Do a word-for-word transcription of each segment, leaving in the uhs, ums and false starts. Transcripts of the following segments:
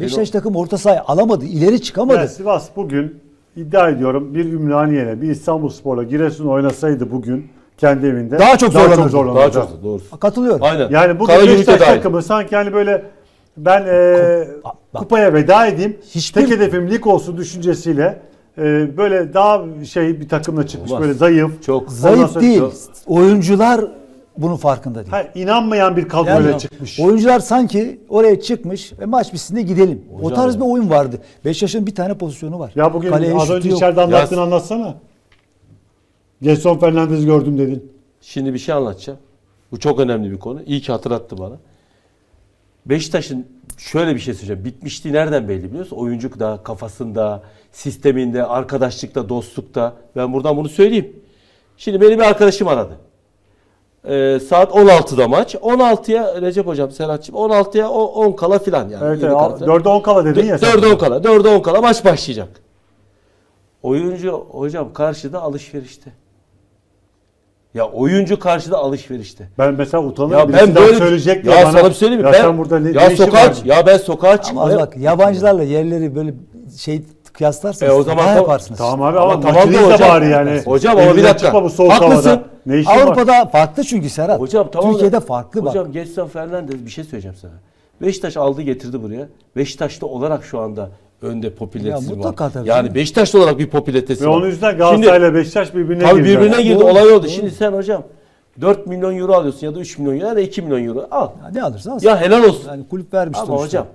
Beşiktaş takım orta sahaya alamadı, ileri çıkamadı. Yani Sivas bugün iddia ediyorum bir Ümraniye'yle, bir İstanbulspor'la Giresun oynasaydı bugün kendi evinde daha çok zorlanırdı. Daha çok doğrusu. Katılıyorum. Aynen. Yani bu Beşiktaş takımı sanki hani böyle ben e, Bak, kupaya veda edeyim. Hiçbir... Tek hedefim lig olsun düşüncesiyle e, böyle daha şey bir takımla çıkmış. Olmaz. Böyle zayıf. Çok zayıf değil. Çok... Oyuncular bunun farkında değil. Ha, inanmayan bir kadroyla yani, çıkmış. Oyuncular sanki oraya çıkmış ve maç bitsin gidelim. Hocam o tarz ya. Bir oyun vardı. Beşiktaş'ın bir tane pozisyonu var. Ya bugün kaleye az önce içeride anlattığını anlatsana. Gerson Fernandez gördüm dedin. Şimdi bir şey anlatacağım. Bu çok önemli bir konu. İyi ki hatırlattı bana. Beşiktaş'ın şöyle bir şey söyleyeceğim. Bitmişliği nereden belli biliyorsun? Oyuncu da, kafasında, sisteminde, arkadaşlıkta, dostlukta. Ben buradan bunu söyleyeyim. Şimdi beni bir arkadaşım aradı. Ee, saat on altıda maç. on altıya Recep hocam, Serhat'cığım on altıya on kala filan yani. Evet, dörde on kala dedin ya. dörde on kala maç başlayacak. Oyuncu hocam karşıda alışverişte. Ya oyuncu karşıda alışverişte. Ben mesela utanırım. Ya ben böyle söyleyecek ya, ya sana bir söyleyeyim mi? Ya ben burada ne, ya sokağa ya ben sokağa çıkmam. Bak yabancılarla yerleri böyle şey kıyaslarsanız e, o zaman yaparsınız. Tamam abi ama takdiriniz de bari yani. Hocam ama bir dakika. Haklısın. Avrupa'da var? Farklı çünkü Serhat. Hocam tamam. Türkiye'de farklı bak. Hocam Gerson Fernandez bir şey söyleyeceğim sana. Beşiktaş aldı getirdi buraya. Beşiktaşlı olarak şu anda önde popülaritesi ya, var. Yani Beşiktaşlı olarak bir popülaritesi ve var. Ve onun yüzden Galatasaray'la Beşiktaş birbirine girdi. Tabii birbirine yani. girdi. Olay oldu. Doğru. Şimdi sen hocam dört milyon euro alıyorsun ya da üç milyon euro ya da iki milyon euro al. Ya ne alırsan alsın. Ya helal olsun. Yani kulüp vermiştir. Ama hocam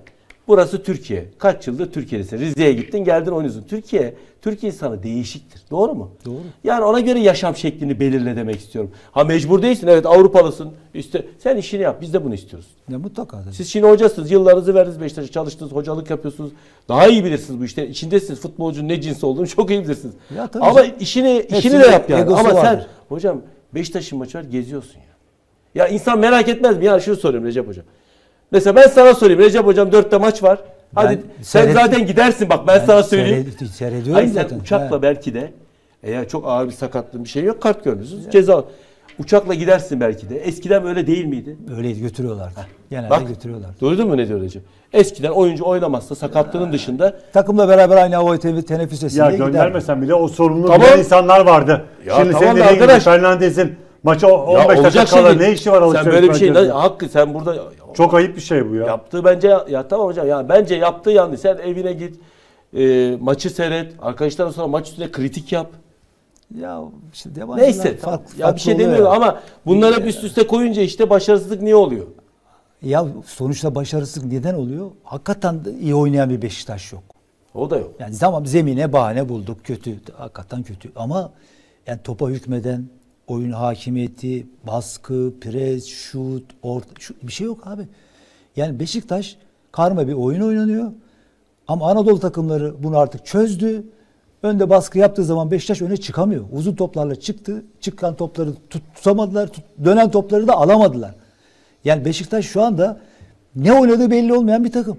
burası Türkiye. Kaç yıldır Türkiye'desin. Rize'ye gittin geldin oynuyorsun. Türkiye, Türk insanı değişiktir. Doğru mu? Doğru. Yani ona göre yaşam şeklini belirle demek istiyorum. Ha mecbur değilsin. Evet Avrupalısın. İşte sen işini yap. Biz de bunu istiyoruz. Ya mutlaka. Tabii. Siz şimdi hocasınız. Yıllarınızı verdiniz Beşiktaş'a. Çalıştınız. Hocalık yapıyorsunuz. Daha iyi bilirsiniz bu işleri. İçindesiniz. Futbolcunun ne cinsi olduğunu çok iyi bilirsiniz. Ya, tabii ama canım. işini işini de yap yani. Ama vardır. Sen hocam Beşiktaş'ın maçı var geziyorsun ya. Ya insan merak etmez mi? Ya şunu soruyorum Recep hocam. Mesela ben sana sorayım. Recep hocam dörtte maç var. Hadi ben sen zaten gidersin bak ben, ben sana söyleyeyim. Seyrediyorum hayır, zaten. Uçakla ha. belki de eğer çok ağır bir sakatlığın bir şey yok kart görmüyorsunuz. Ceza. Uçakla gidersin belki de. Eskiden böyle değil miydi? Öyleydi götürüyorlardı. Ha. Genelde bak, götürüyorlardı. Duydun mu ne diyor Recep? Eskiden oyuncu oynamazsa sakatlığının ha. dışında. Takımla beraber aynı havayı teneffüs etsin diye giderdi. Ya göndermesen bile o sorumlu tamam. insanlar vardı. Ya, şimdi tamam senin dediğin gibi Fernandes'in maça on beş dakika kala ne işi var alışveriş? Sen böyle bir şey hakkı sen burada çok ayıp bir şey bu ya. Yaptığı bence ya tamam hocam ya bence yaptığı yanlış. Sen evine git. E, maçı seyret. Arkadaşlar sonra maç üstüne kritik yap. Ya işte neyse farklı, farklı ya bir şey demiyorum yani. Ama bunları hep üst üste koyunca işte başarısızlık niye oluyor? Ya sonuçta başarısızlık neden oluyor? Hakikaten iyi oynayan bir Beşiktaş yok. O da yok. Yani tamam zemine bahane bulduk. Kötü. Hakikaten kötü. Ama yani topa hükmeden oyun hakimiyeti, baskı, pres, şut, orta, şut, bir şey yok abi. Yani Beşiktaş karma bir oyun oynanıyor. Ama Anadolu takımları bunu artık çözdü. Önde baskı yaptığı zaman Beşiktaş öne çıkamıyor. Uzun toplarla çıktı. Çıkan topları tut, tutamadılar. Tut, dönen topları da alamadılar. Yani Beşiktaş şu anda ne oynadığı belli olmayan bir takım.